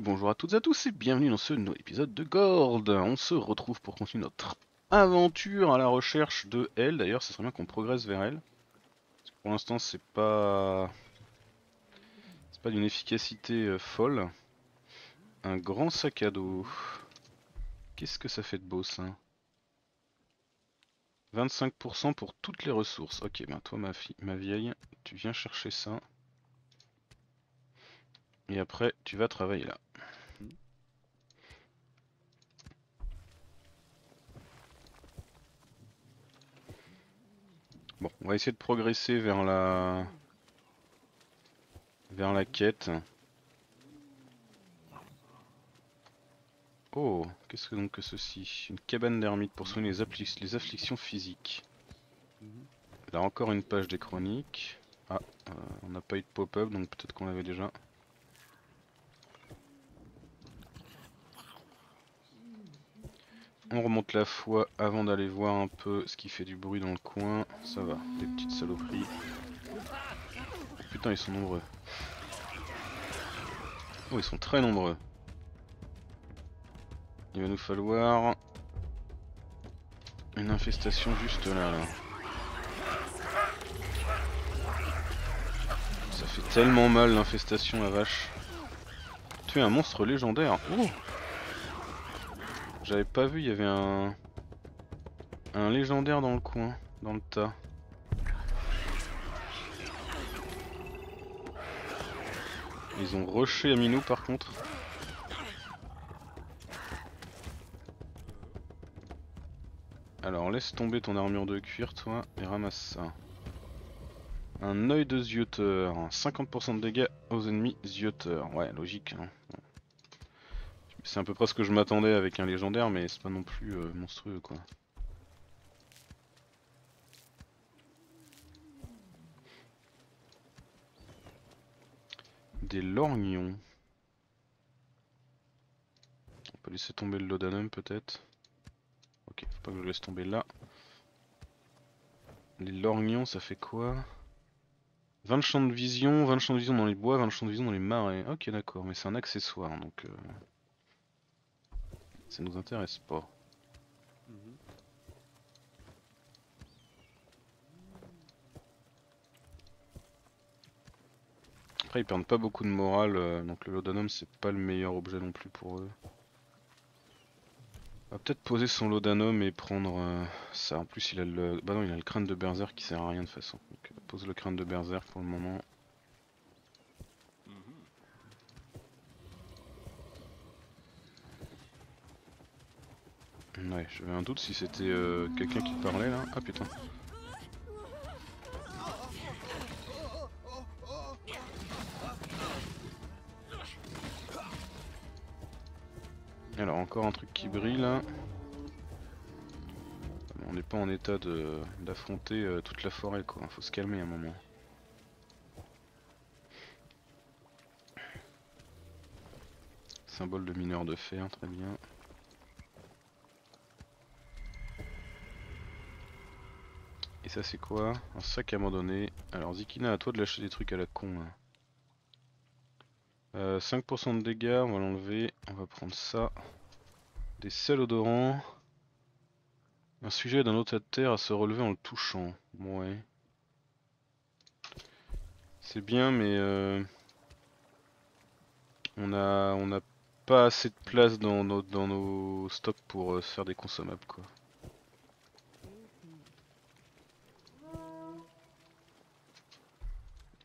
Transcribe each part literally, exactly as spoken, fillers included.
Oui, bonjour à toutes et à tous et bienvenue dans ce nouvel épisode de Gord. On se retrouve pour continuer notre aventure à la recherche de elle. D'ailleurs, ça serait bien qu'on progresse vers elle. Parce que pour l'instant, c'est pas... C'est pas d'une efficacité euh, folle. Un grand sac à dos. Qu'est-ce que ça fait de beau, ça? Vingt-cinq pour cent pour toutes les ressources. Ok, ben toi, ma fille, ma vieille, tu viens chercher ça. Et après, tu vas travailler là. Bon, on va essayer de progresser vers la... vers la quête. Oh, qu'est-ce que donc que ceci? Une cabane d'ermite pour soigner les, les afflictions physiques. Là encore une page des chroniques. Ah, euh, on n'a pas eu de pop-up, donc peut-être qu'on l'avait déjà. On remonte la foi avant d'aller voir un peu ce qui fait du bruit dans le coin. Ça va, des petites saloperies. Putain, ils sont nombreux. Oh, ils sont très nombreux. Il va nous falloir une infestation juste là, là. Ça fait tellement mal l'infestation, la vache. Tu es un monstre légendaire. Oh, j'avais pas vu, il y avait un... un légendaire dans le coin, dans le tas. Ils ont rushé Aminou par contre. Alors laisse tomber ton armure de cuir toi et ramasse ça. Un œil de zioteur, cinquante pour cent de dégâts aux ennemis zioteurs. Ouais, logique hein. C'est à peu près ce que je m'attendais avec un légendaire, mais c'est pas non plus euh, monstrueux quoi. Des lorgnons. On peut laisser tomber le laudanum peut-être. Ok, faut pas que je laisse tomber là. Les lorgnons ça fait quoi? vingt champs de vision, vingt champs de vision dans les bois, vingt champs de vision dans les marais. Ok d'accord, mais c'est un accessoire donc... Euh... ça nous intéresse pas. Mmh. Après ils perdent pas beaucoup de morale, euh, donc le laudanum c'est pas le meilleur objet non plus pour eux. On va peut-être poser son laudanum et prendre euh, ça. En plus il a le... bah non, il a le crâne de berserk qui sert à rien de façon. Donc euh, pose le crâne de berserk pour le moment. Ouais, j'avais un doute si c'était euh, quelqu'un qui parlait là. Ah putain. Alors encore un truc qui brille là. On n'est pas en état de d'affronter euh, toute la forêt quoi. Faut se calmer un moment. Symbole de mineur de fer, très bien. Et ça c'est quoi? Un sac abandonné. Alors Zikina, à toi de lâcher des trucs à la con. Hein. Euh, cinq pour cent de dégâts, on va l'enlever. On va prendre ça. Des sels odorants. Un sujet d'un autre tas de terre à se relever en le touchant. Ouais. C'est bien mais... Euh, on a, on a pas assez de place dans nos, dans nos stocks pour euh, se faire des consommables quoi.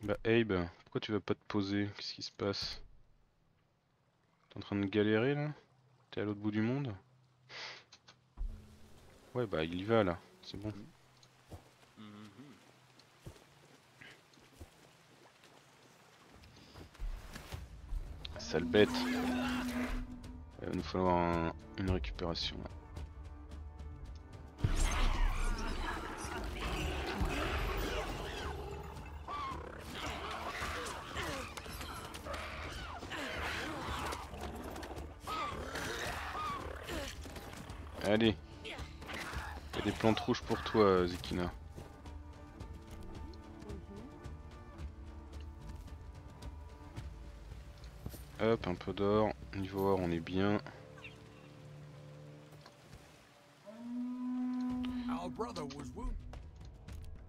Bah Abe, pourquoi tu vas pas te poser? Qu'est-ce qui se passe? T'es en train de galérer là? T'es à l'autre bout du monde? Ouais bah il y va là, c'est bon. Sale bête. Il va nous falloir un, une récupération là. Allez, il y a des plantes rouges pour toi, Zikina. Hop, un peu d'or. Niveau or, on est bien.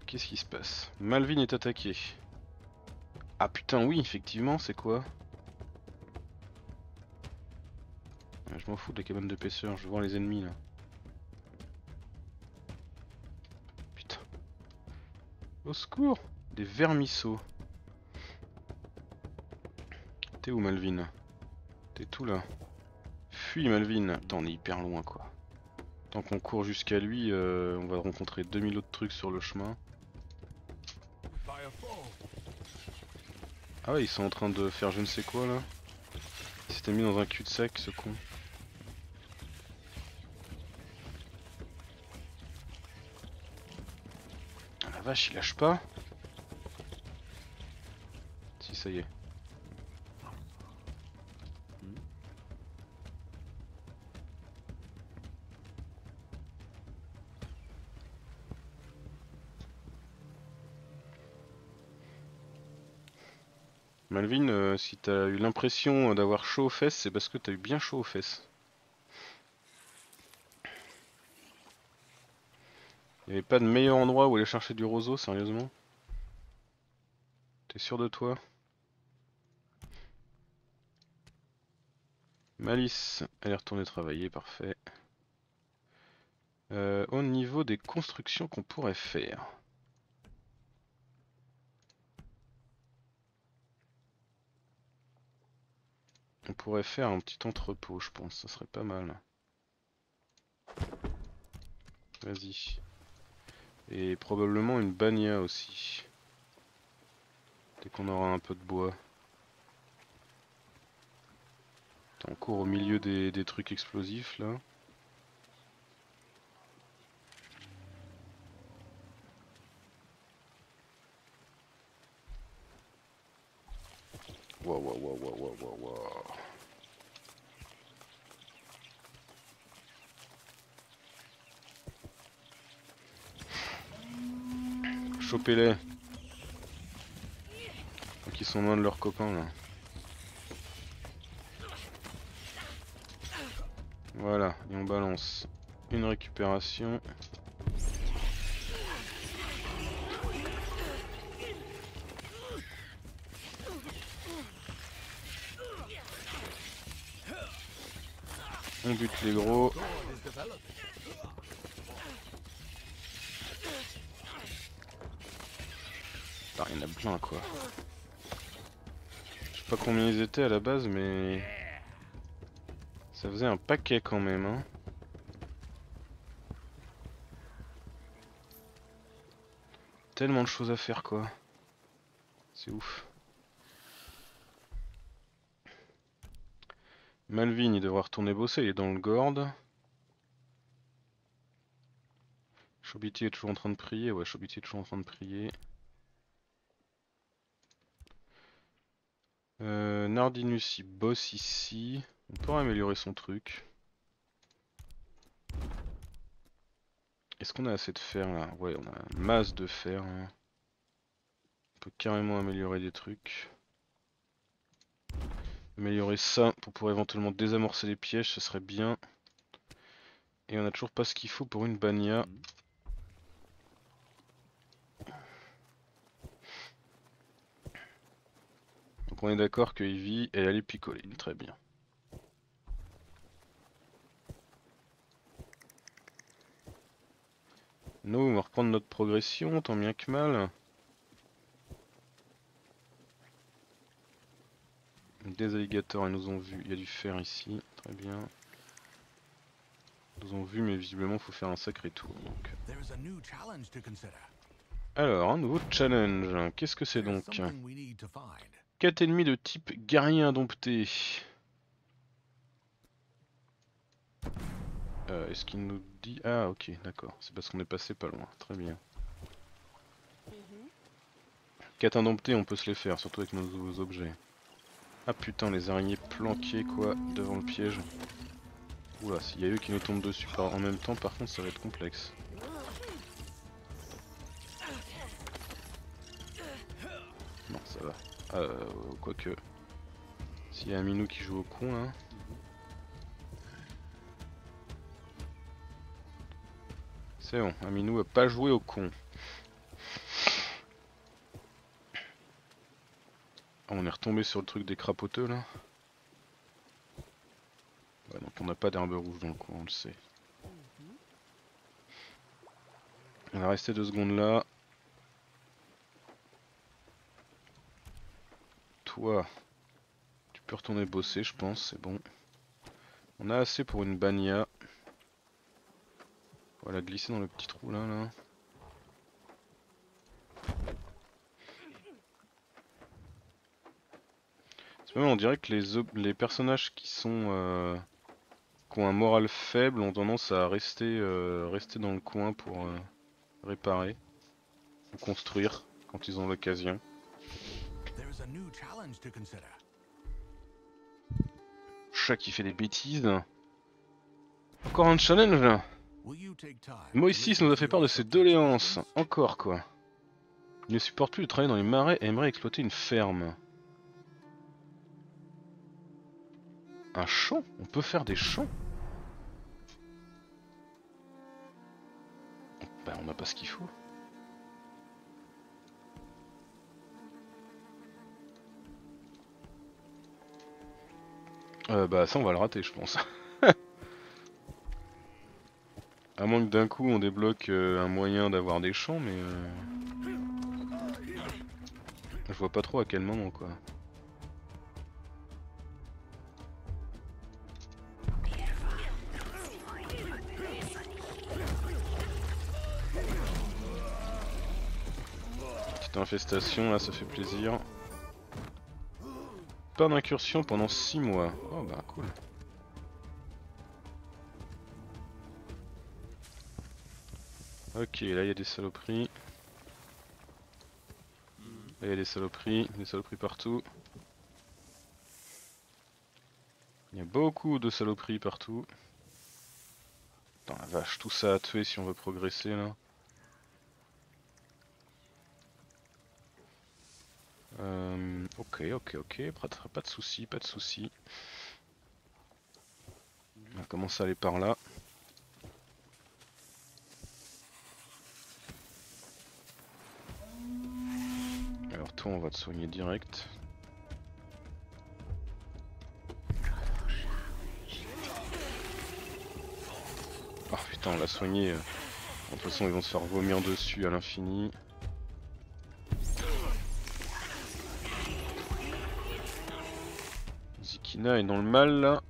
Qu'est-ce qui se passe? Malvin est attaqué. Ah putain, oui, effectivement, c'est quoi? Je m'en fous de la cabane d'épaisseur, je vois les ennemis là. Putain. Au secours! Des vermisseaux. T'es où, Malvin? T'es tout là. Fuis, Malvin. Attends, on est hyper loin quoi. Tant qu'on court jusqu'à lui, euh, on va rencontrer deux mille autres trucs sur le chemin. Ah ouais, ils sont en train de faire je ne sais quoi là. Il s'était mis dans un cul-de-sac, ce con. Ah la vache, il lâche pas. Si, ça y est. Malvin, euh, si t'as eu l'impression d'avoir chaud aux fesses, c'est parce que t'as eu bien chaud aux fesses. Il n'y avait pas de meilleur endroit où aller chercher du roseau, sérieusement? T'es sûr de toi? Malice, elle est retournée travailler, parfait. Euh, au niveau des constructions qu'on pourrait faire... On pourrait faire un petit entrepôt, je pense, ça serait pas mal. Vas-y. Et probablement une bagna aussi. Dès qu'on aura un peu de bois. T'es en cours au milieu des, des trucs explosifs là. Wow, wow, wow, wow, wow, wow, wow. Chopez-les. Donc ils sont loin de leurs copains là. Voilà, et on balance une récupération. On bute les gros. Ah, il y en a plein quoi. Je sais pas combien ils étaient à la base, mais ça faisait un paquet quand même hein. Tellement de choses à faire quoi. C'est ouf. Malvin, il devra retourner bosser, il est dans le Gord. Chobiti est toujours en train de prier, ouais, Chobiti est toujours en train de prier. Euh, Nardinus, il bosse ici. On pourra améliorer son truc. Est-ce qu'on a assez de fer là? Ouais, on a une masse de fer. Hein. On peut carrément améliorer des trucs. Améliorer ça pour pouvoir éventuellement désamorcer les pièges, ce serait bien. Et on n'a toujours pas ce qu'il faut pour une bagna. Donc on est d'accord que Evie, elle allait picoler, très bien. Nous, on va reprendre notre progression, tant bien que mal. Des alligators, ils nous ont vu, il y a du fer ici, très bien. Ils nous ont vu, mais visiblement faut faire un sacré tour. Donc. Alors, un nouveau challenge, qu'est-ce que c'est donc? Quatre ennemis de type guerrier indompté. Euh, Est-ce qu'il nous dit... Ah ok, d'accord, c'est parce qu'on est passé pas loin, très bien. Quatre indomptés, on peut se les faire, surtout avec nos, nos objets. Ah putain, les araignées planquées quoi, devant le piège. Oula, s'il y a eux qui nous tombent dessus par... en même temps, par contre ça va être complexe. Non, ça va. Euh, quoique... S'il y a Aminou qui joue au con là. C'est bon, Aminou a pas joué au con. Oh, on est retombé sur le truc des crapoteux là. Ouais, donc on n'a pas d'herbe rouge dans le coin, on le sait. On a resté deux secondes là. Toi, tu peux retourner bosser, je pense, c'est bon. On a assez pour une bagna. Voilà, glisser dans le petit trou là, là. C'est même, on dirait que les, les personnages qui sont euh, qui ont un moral faible ont tendance à rester, euh, rester dans le coin pour euh, réparer ou construire quand ils ont l'occasion. Chat qui fait des bêtises. Encore un challenge là. Moïsis nous a fait part de ses doléances. Encore quoi. Il ne supporte plus de travailler dans les marais et aimerait exploiter une ferme. Un champ? On peut faire des champs? Bah on n'a pas ce qu'il faut. Euh, bah ça on va le rater je pense. À moins que d'un coup on débloque euh, un moyen d'avoir des champs, mais euh... je vois pas trop à quel moment quoi. Petite infestation là, ça fait plaisir. Pas d'incursion pendant six mois. Oh bah cool. Ok, là il y a des saloperies. Là il y a des saloperies, des saloperies partout. Il y a beaucoup de saloperies partout. Putain la vache, tout ça à tuer si on veut progresser là. Euh, ok, ok, ok, pas de soucis, pas de soucis. On va commencer à aller par là. On va te soigner direct. Oh putain, on l'a soigné. De toute façon, ils vont se faire vomir dessus à l'infini. Zikina est dans le mal là.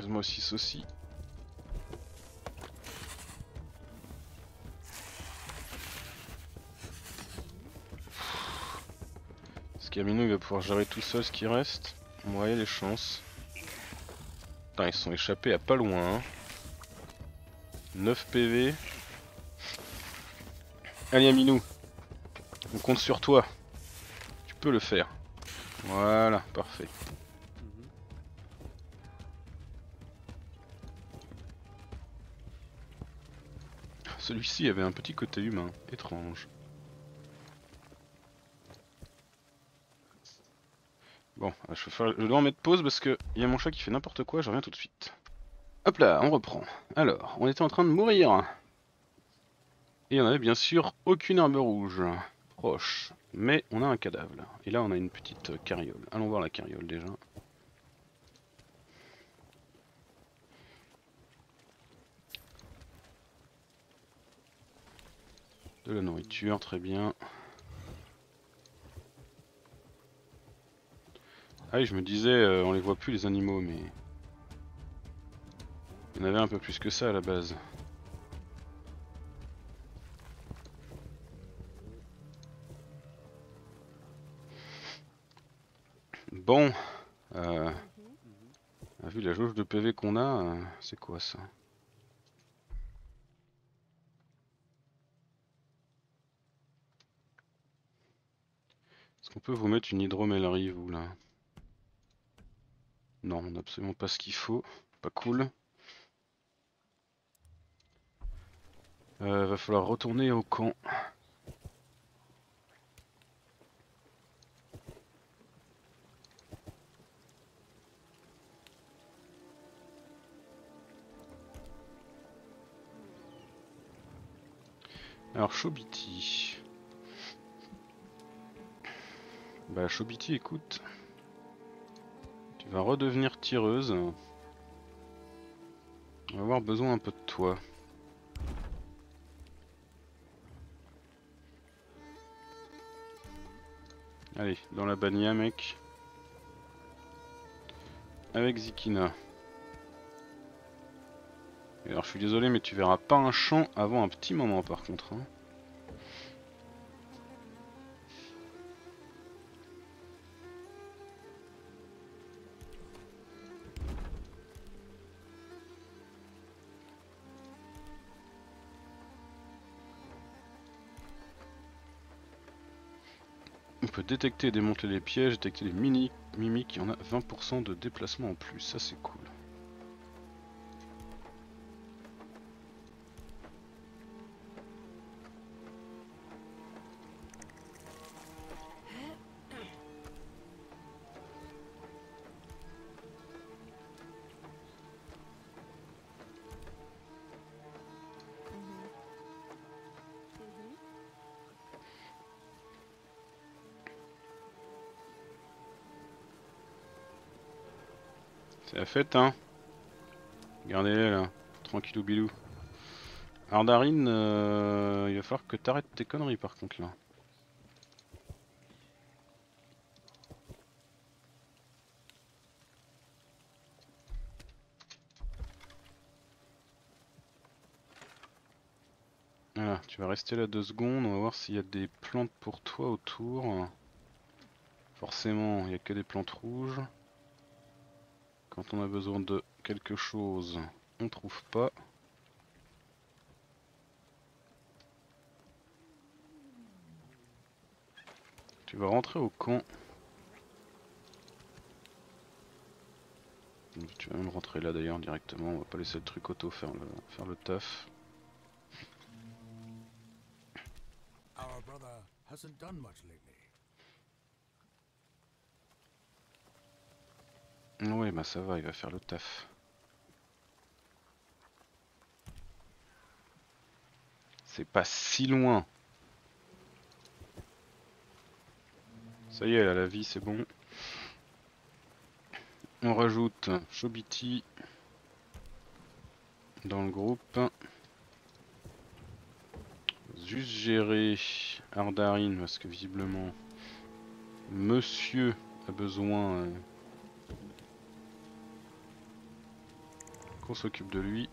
Zmoi six aussi. Est-ce qu'Amino va pouvoir gérer tout seul ce qui reste? Ouais, les chances. Putain, ils se sont échappés à pas loin. Hein. neuf P V. Allez Aminou, on compte sur toi. Tu peux le faire. Voilà, parfait. Celui-ci avait un petit côté humain, étrange. Bon, je, vais faire... je dois en mettre pause parce qu'il y a mon chat qui fait n'importe quoi, je reviens tout de suite. Hop là, on reprend. Alors, on était en train de mourir. Et on avait bien sûr aucune herbe rouge proche. Mais on a un cadavre là. Et là on a une petite carriole. Allons voir la carriole déjà. De la nourriture, très bien. Ah oui, je me disais, euh, on les voit plus les animaux, mais... il y en avait un peu plus que ça à la base. Bon. Euh... Ah, vu la jauge de P V qu'on a, euh, c'est quoi ça ? On peut vous mettre une hydromellerie, vous là. Non, on n'a absolument pas ce qu'il faut. Pas cool. Euh, va falloir retourner au camp. Alors Chobiti. Bah Chobiti, écoute, tu vas redevenir tireuse. On va avoir besoin un peu de toi. Allez, dans la bania, mec. Avec Zikina. Et alors je suis désolé mais tu verras pas un champ avant un petit moment par contre. Hein. On peut détecter et démonter les pièges, détecter les mini mimiques, il y en a vingt pour cent de déplacement en plus, ça c'est cool. C'est la fête hein. Regardez-les là, tranquillou bilou. Ardarin, euh, il va falloir que t'arrêtes tes conneries par contre là. Voilà, tu vas rester là deux secondes, on va voir s'il y a des plantes pour toi autour. Forcément, il n'y a que des plantes rouges. Quand on a besoin de quelque chose, on trouve pas. Tu vas rentrer au camp. Tu vas même rentrer là d'ailleurs directement, on va pas laisser le truc auto faire le, faire le taf. Our brother hasn't done much lately. Ouais bah ça va, il va faire le taf. C'est pas si loin. Ça y est là, la vie c'est bon. On rajoute Chobiti dans le groupe. Juste gérer Ardarin parce que visiblement monsieur a besoin... Euh, qu'on s'occupe de lui.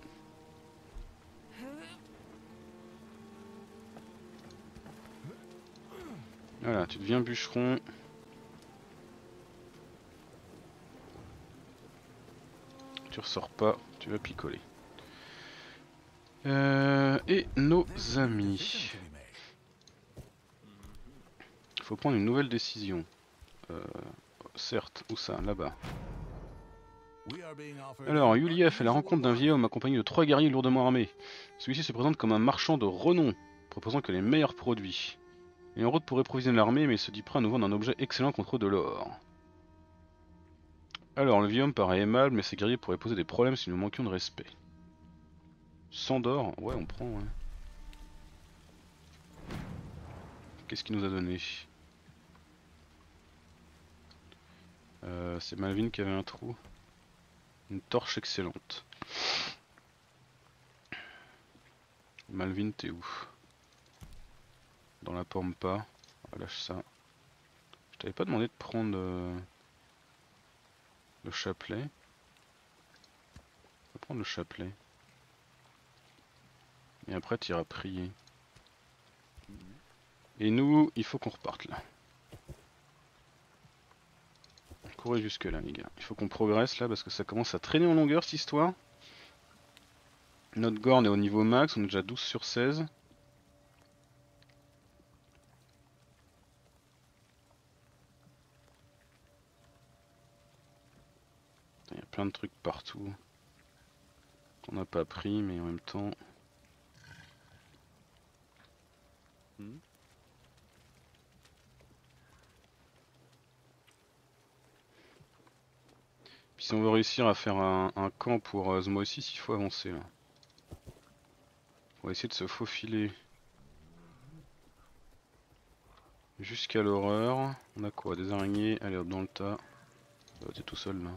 Voilà, tu deviens bûcheron. Tu ressors pas, tu vas picoler. Euh, et nos amis. Il faut prendre une nouvelle décision. Euh, certes, où ça? Là-bas. Alors, Yulia fait la rencontre d'un vieil homme accompagné de trois guerriers lourdement armés. Celui-ci se présente comme un marchand de renom, proposant que les meilleurs produits. Il est en route pour réprovisionner l'armée, mais il se dit prêt à nous vendre un objet excellent contre de l'or. Alors, le vieil homme paraît aimable, mais ses guerriers pourraient poser des problèmes si nous manquions de respect. Sandor, ouais, on prend, ouais. Qu'est-ce qu'il nous a donné ? Euh, c'est Malvin qui avait un trou. Une torche excellente. Malvin, t'es où? Dans la pampa. Ah, lâche ça. Je t'avais pas demandé de prendre euh, le chapelet. On va prendre le chapelet. Et après, t'iras prier. Et nous, il faut qu'on reparte là. Courez jusque là les gars, il faut qu'on progresse là parce que ça commence à traîner en longueur cette histoire. Notre Gord est au niveau max, on est déjà douze sur seize. Il y a plein de trucs partout qu'on n'a pas pris mais en même temps Hmm. Puis si on veut réussir à faire un, un camp pour euh, Zmoi six, il faut avancer là. On va essayer de se faufiler jusqu'à l'horreur. On a quoi? Des araignées. Allez hop, dans le tas. Oh, t'es tout seul là.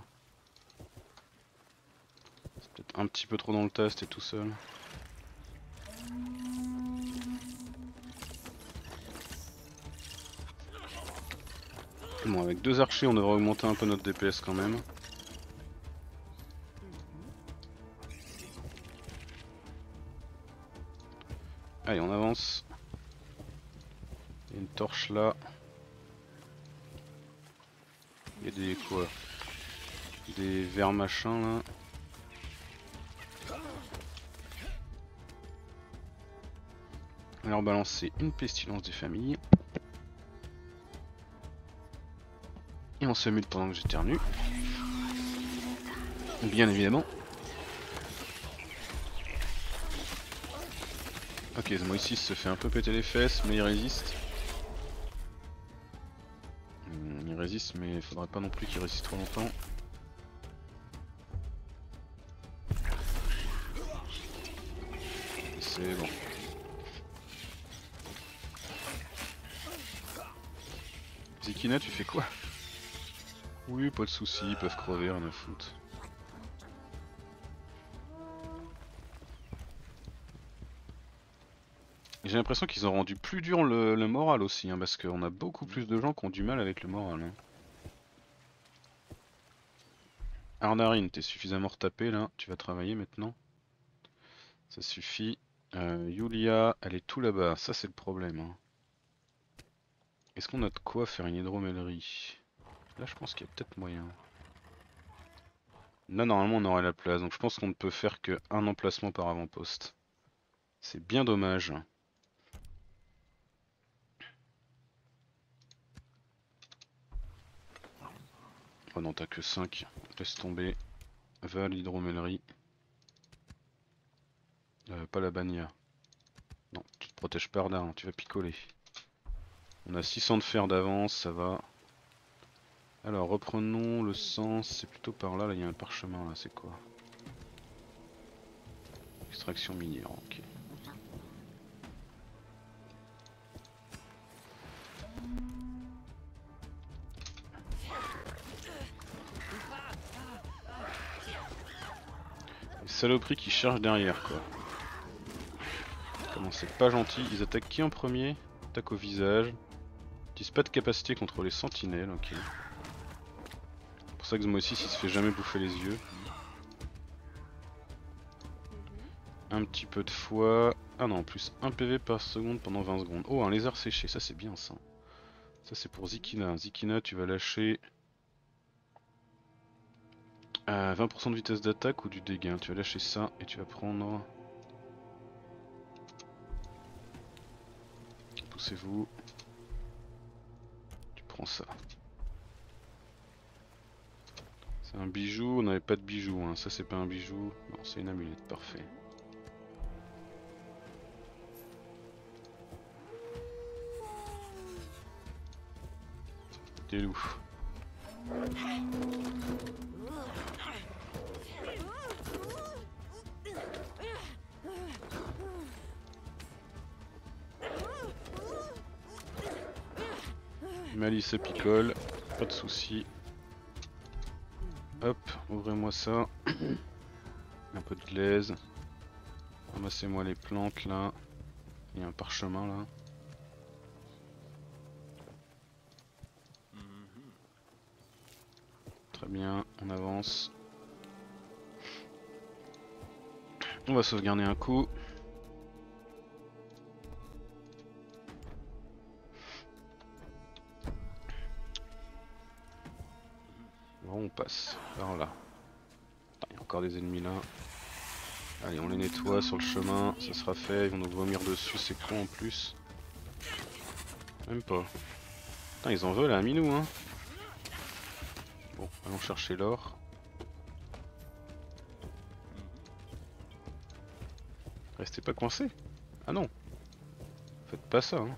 C'est peut-être un petit peu trop dans le tas, t'es tout seul. Bon, avec deux archers on devrait augmenter un peu notre D P S quand même. Allez, on avance. Il y a une torche là. Il y a des quoi? Des vers machins là. Alors balancer une pestilence des familles. Et on se mute pendant que j'éternue. Bien évidemment. Ok, ce Moïsis se fait un peu péter les fesses, mais il résiste. Hmm, il résiste, mais il faudrait pas non plus qu'il résiste trop longtemps. C'est bon. Zikina, tu fais quoi? Oui, pas de soucis, ils peuvent crever, rien à foutre. J'ai l'impression qu'ils ont rendu plus dur le, le moral aussi, hein, parce qu'on a beaucoup plus de gens qui ont du mal avec le moral. Hein. Ardarin, t'es suffisamment retapé là, tu vas travailler maintenant. Ça suffit. Euh, Yulia, elle est tout là-bas, ça c'est le problème. Hein. Est-ce qu'on a de quoi faire une hydromellerie? Là je pense qu'il y a peut-être moyen. Là normalement on aurait la place, donc je pense qu'on ne peut faire qu'un emplacement par avant-poste. C'est bien dommage. Oh non, t'as que cinq, laisse tomber. Va à l'hydromellerie. Euh, pas la bagna. Non, tu te protèges par là, hein, tu vas picoler. On a six cents de fer d'avance, ça va. Alors reprenons le sens, c'est plutôt par là, là il y a un parchemin là, c'est quoi? Extraction minière, ok. Les saloperies qui cherchent derrière quoi. Comment c'est pas gentil, ils attaquent qui en premier? Ils attaquent au visage. Ils disent pas de capacité contre les sentinelles, ok. C'est pour ça que Zmoi six il se fait jamais bouffer les yeux. Un petit peu de foi. Ah non, en plus un P V par seconde pendant vingt secondes. Oh, un lézard séché, ça c'est bien ça. Ça c'est pour Zikina. Zikina, tu vas lâcher euh, vingt pour cent de vitesse d'attaque ou du dégât. Tu vas lâcher ça et tu vas prendre. Poussez-vous. Tu prends ça. Un bijou, on n'avait pas de bijou, hein. Ça c'est pas un bijou, non c'est une amulette, parfait. T'es loup. Malice picole, pas de soucis. Hop, ouvrez-moi ça. Un peu de glaise. Ramassez-moi les plantes là. Il y a un parchemin là. Très bien, on avance. On va sauvegarder un coup. On passe par là. Il y a encore des ennemis là. Allez, on les nettoie sur le chemin. Ça sera fait. Ils vont nous vomir dessus. C'est con en plus. Même pas. Putain, ils en veulent à Aminou, hein. Bon, allons chercher l'or. Restez pas coincés. Ah non. Faites pas ça, hein.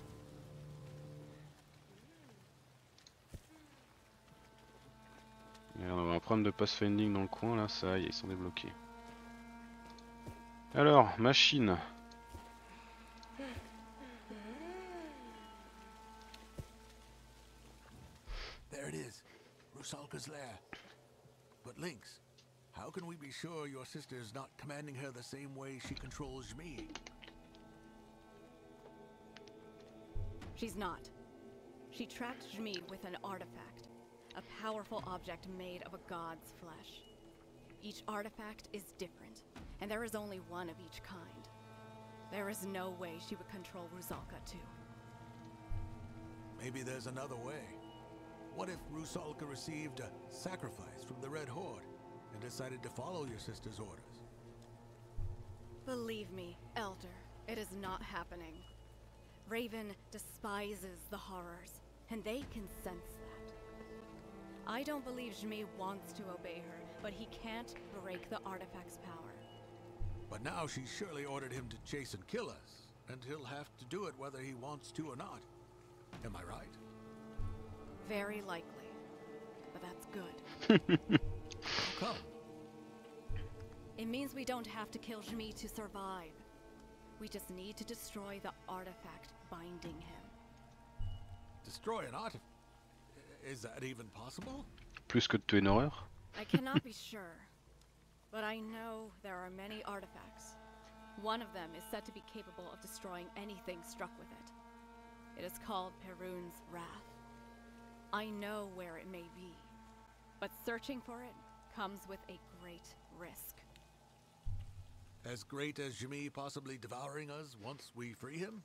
Merde, on va en prendre de pathfinding dans le coin là, ça y est, ils sont débloqués. Alors, machine. There it is, Rusalka's lair. But Lynx, how can we be sure your sister is not commanding her the same way she controls me? She's not. She tracked Jimmy with an artifact. A powerful object made of a god's flesh. Each artifact is different, and there is only one of each kind. There is no way she would control Rusalka too. Maybe there's another way. What if Rusalka received a sacrifice from the Red Horde and decided to follow your sister's orders? Believe me, Elder, it is not happening. Raven despises the horrors, and they can sense that. I don't believe Jimmy wants to obey her, but he can't break the artifact's power. But now she surely ordered him to chase and kill us, and he'll have to do it whether he wants to or not. Am I right? Very likely, but that's good. How come? It means we don't have to kill Jimmy to survive. We just need to destroy the artifact binding him. Destroy an artifact? Is that even possible? Plus que de tuer une horreur. I cannot be sure, but I know there are many artifacts. One of them is said to be capable of destroying anything struck with it. It is called Perun's wrath. I know where it may be, but searching for it comes with a great risk. As great as Jimmy possibly devouring us once we free him?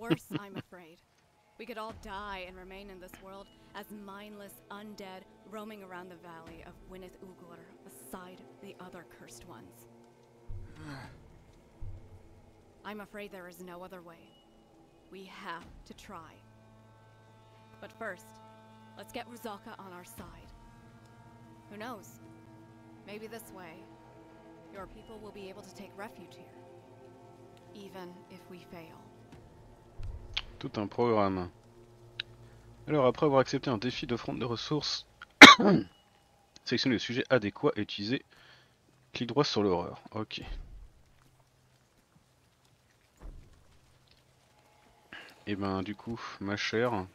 Worse, I'm afraid. We could all die and remain in this world as mindless undead roaming around the valley of Wyneth Uglor beside the other cursed ones. I'm afraid there is no other way. We have to try. But first, let's get Rusalka on our side. Who knows? Maybe this way, your people will be able to take refuge here, even if we fail. Tout un programme. Alors, après avoir accepté un défi de fronte de ressources, sélectionnez le sujet adéquat et utilisez. Clic droit sur l'horreur. Ok. Et ben, du coup, ma chère.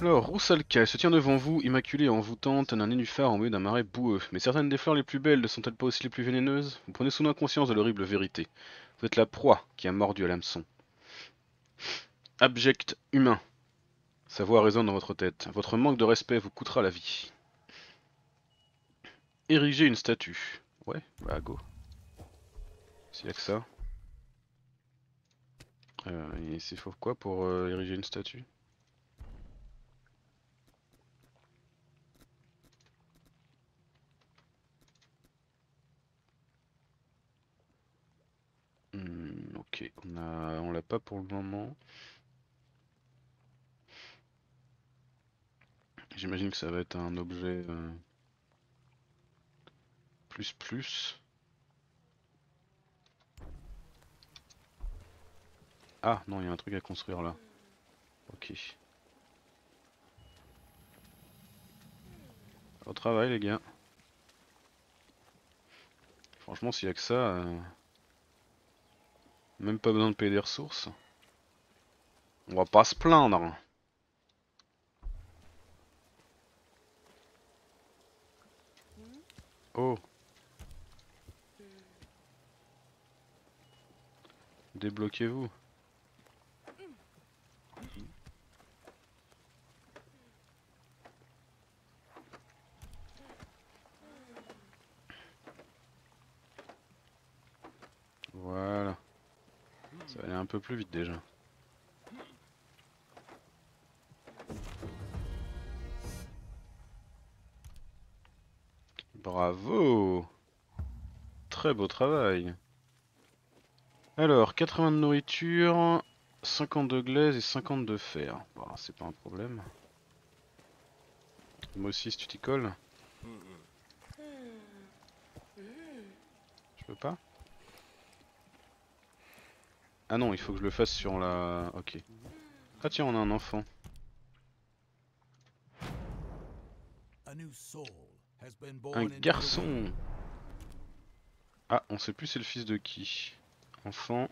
Alors, Rusalka, elle se tient devant vous, immaculée et envoûtante, un nénuphar en milieu d'un marais boueux. Mais certaines des fleurs les plus belles ne sont-elles pas aussi les plus vénéneuses? Vous prenez soudain conscience de l'horrible vérité. Vous êtes la proie qui a mordu à l'hameçon. Abject humain. Sa voix résonne dans votre tête. Votre manque de respect vous coûtera la vie. Ériger une statue. Ouais, bah go. S'il n'y a que ça. Euh, et c'est faut quoi pour euh, ériger une statue? Hmm, ok, on a, on l'a pas pour le moment. J'imagine que ça va être un objet euh, plus plus. Ah non, il y a un truc à construire là. Ok. Au travail les gars. Franchement, s'il y a que ça... Euh... Même pas besoin de payer des ressources. On va pas se plaindre. Oh. Débloquez-vous. Voilà. Ça va aller un peu plus vite déjà. Bravo! Très beau travail. Alors, quatre-vingts de nourriture, cinquante de glaise et cinquante de fer. Bon, c'est pas un problème. Moi aussi, si tu t'y colles. Je peux pas? Ah non, il faut que je le fasse sur la... Ok. Ah tiens, on a un enfant. Un garçon. Ah, on sait plus c'est le fils de qui. Enfant.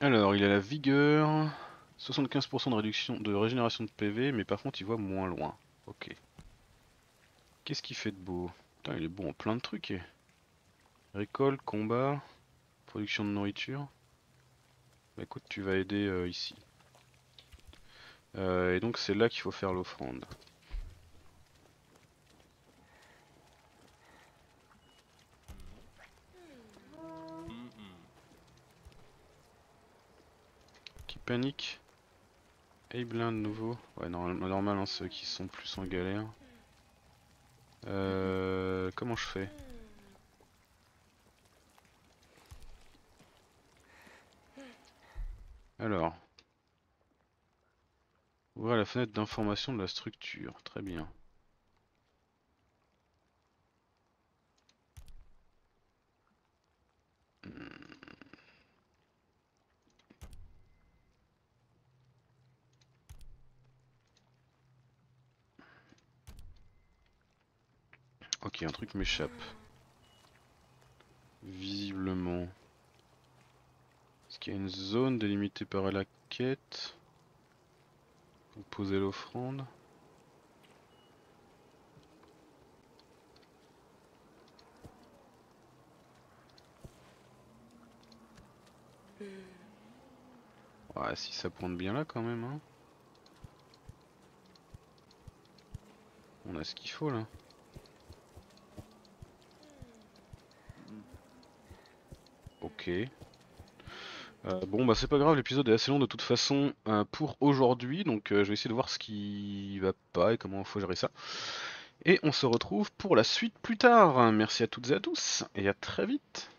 Alors, il a la vigueur, soixante-quinze pour cent de réduction de régénération de P V, mais par contre il voit moins loin. Ok. Qu'est-ce qu'il fait de beau? Putain, il est bon en plein de trucs. Eh. Récolte, combat, production de nourriture. Bah écoute, tu vas aider euh, ici. Euh, et donc c'est là qu'il faut faire l'offrande. Panique. Aiblin de nouveau. Ouais, normal, normal hein, ceux qui sont plus en galère. Euh, comment je fais? Alors. Ouvrir la fenêtre d'information de la structure. Très bien. Ok, un truc m'échappe. Visiblement. Est-ce qu'il y a une zone délimitée par la quête? Pour poser l'offrande. Ouais, si ça pointe bien là quand même. Hein. On a ce qu'il faut là. Ok. Euh, bon bah c'est pas grave, l'épisode est assez long de toute façon euh, pour aujourd'hui, donc euh, je vais essayer de voir ce qui va pas et comment faut gérer ça. Et on se retrouve pour la suite plus tard. Merci à toutes et à tous, et à très vite.